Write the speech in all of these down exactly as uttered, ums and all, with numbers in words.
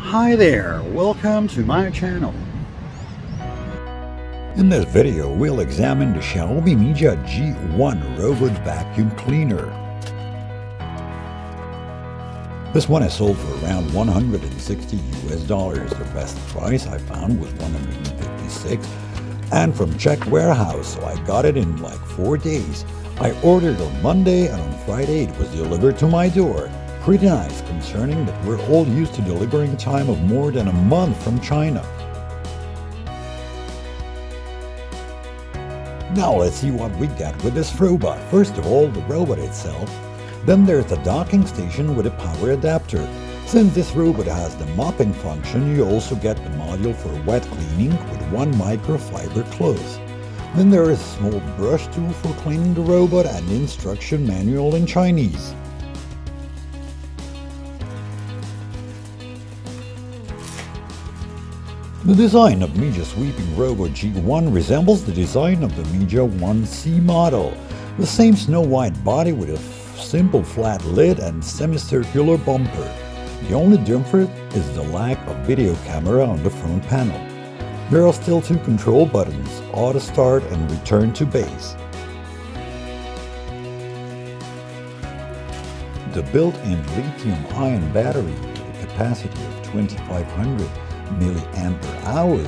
Hi there, welcome to my channel. In this video, we'll examine the Xiaomi Mijia G one robot vacuum cleaner. This one is sold for around one hundred sixty US dollars. The best price I found was one hundred fifty-six, and from Czech warehouse, so I got it in like four days. I ordered on Monday, and on Friday it was delivered to my door. Pretty nice, concerning that we're all used to delivering time of more than a month from China. Now let's see what we get with this robot. First of all, the robot itself. Then there's a docking station with a power adapter. Since this robot has the mopping function, you also get the module for wet cleaning with one microfiber cloth. Then there is a small brush tool for cleaning the robot and the instruction manual in Chinese. The design of Mijia Sweeping Robot G one resembles the design of the Mijia one C model. The same snow-white body with a simple flat lid and semicircular bumper. The only difference is the lack of video camera on the front panel. There are still two control buttons, auto start and return to base. The built-in lithium-ion battery with a capacity of twenty-five hundred milliamp hours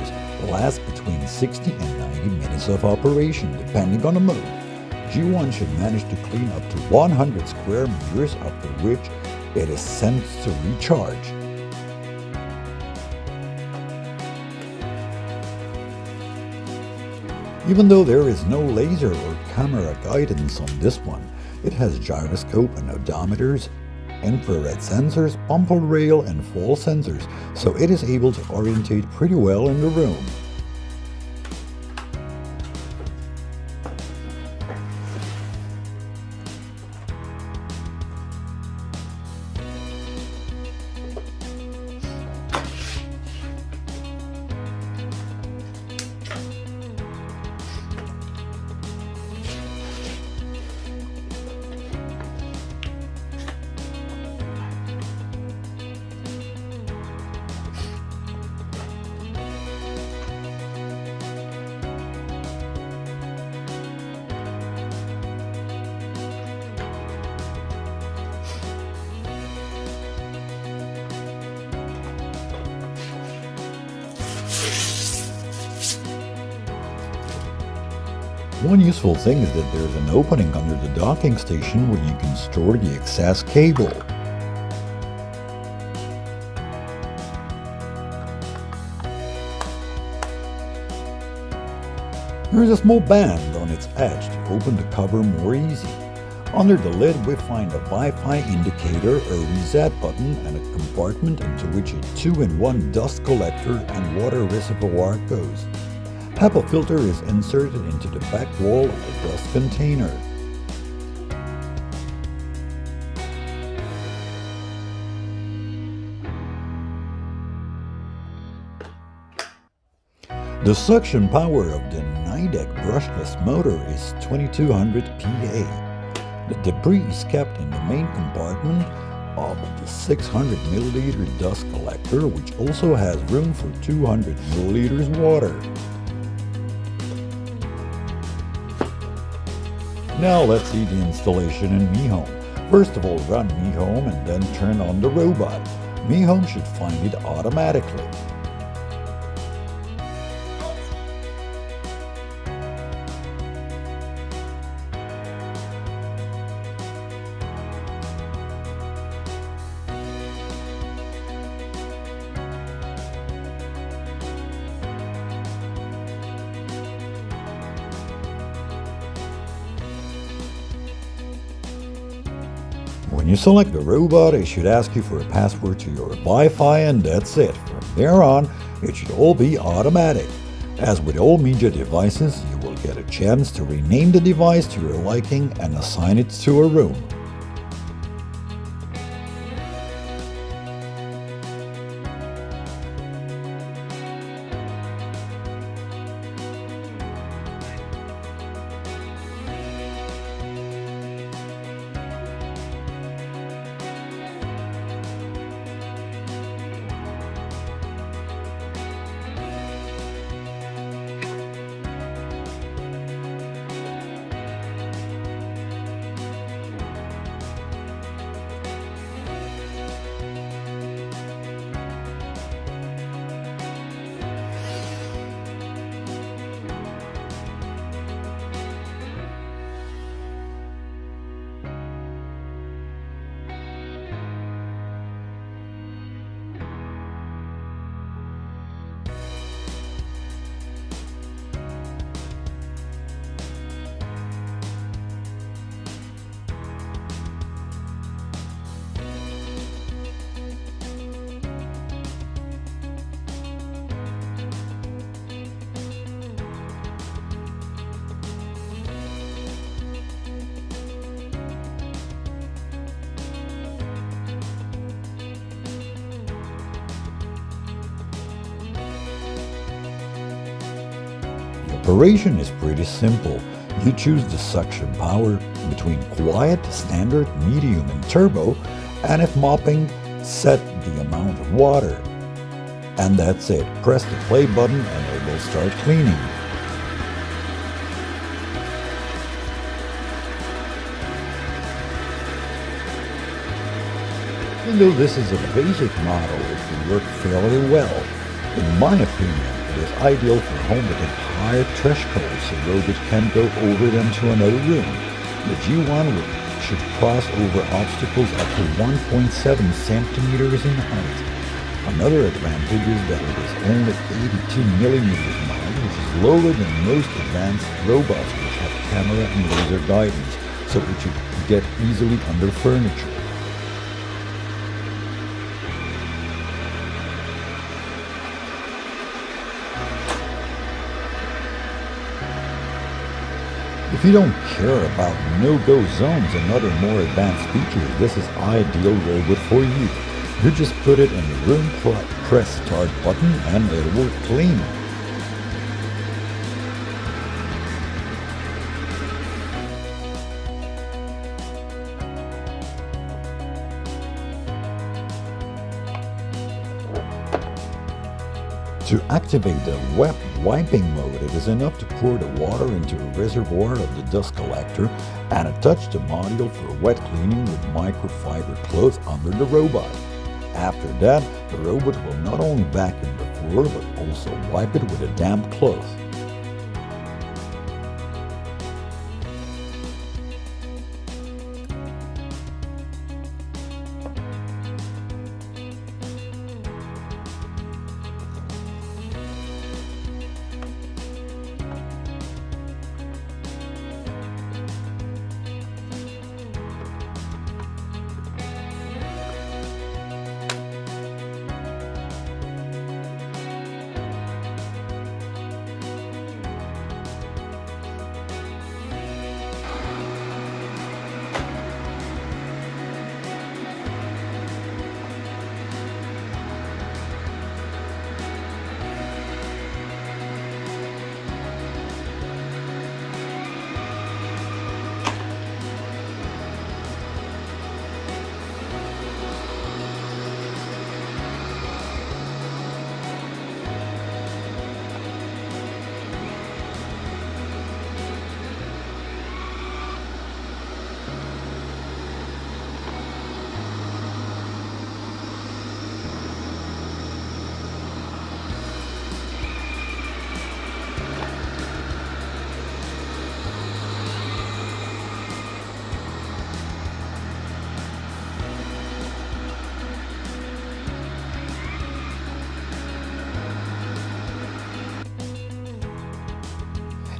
lasts between sixty and ninety minutes of operation, depending on the mode. G one should manage to clean up to one hundred square meters, after which it is sent to recharge. Even though there is no laser or camera guidance on this one, it has gyroscope and odometers, infrared sensors, bumper rail and fall sensors, so it is able to orientate pretty well in the room. One useful thing is that there's an opening under the docking station where you can store the excess cable. There's a small band on its edge to open the cover more easy. Under the lid we find a Wi-Fi indicator, a reset button and a compartment into which a two in one dust collector and water reservoir goes. HEPA filter is inserted into the back wall of the dust container. The suction power of the NIDEC brushless motor is twenty-two hundred P A. The debris is kept in the main compartment of the six hundred milliliter dust collector, which also has room for two hundred milliliters water. Now let's see the installation in Mi Home. First of all, run Mi Home and then turn on the robot. Mi Home should find it automatically. When you select the robot, it should ask you for a password to your Wi-Fi, and that's it. From there on, it should all be automatic. As with all Mijia devices, you will get a chance to rename the device to your liking and assign it to a room. Operation is pretty simple. You choose the suction power between quiet, standard, medium and turbo, and if mopping, set the amount of water. And that's it. Press the play button and it will start cleaning. Even though this is a basic model, it can work fairly well. In my opinion, it is ideal for home with entire trash cans, so robots can go over them to another room. The G one should cross over obstacles up to one point seven centimeters in height. Another advantage is that it is only eighty-two millimeters wide, which is lower than most advanced robots which have camera and laser guidance, so it should get easily under furniture. If you don't care about no-go zones and other more advanced features, this is ideal robot for you. You just put it in the room, press start button and it will clean. To activate the wet wiping mode, it is enough to pour the water into a reservoir of the dust collector and attach the module for wet cleaning with microfiber cloth under the robot. After that, the robot will not only vacuum the floor but also wipe it with a damp cloth.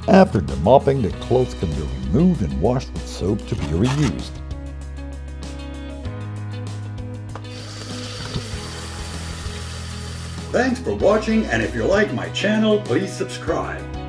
After the mopping, the clothes can be removed and washed with soap to be reused. Thanks for watching, and if you like my channel, please subscribe.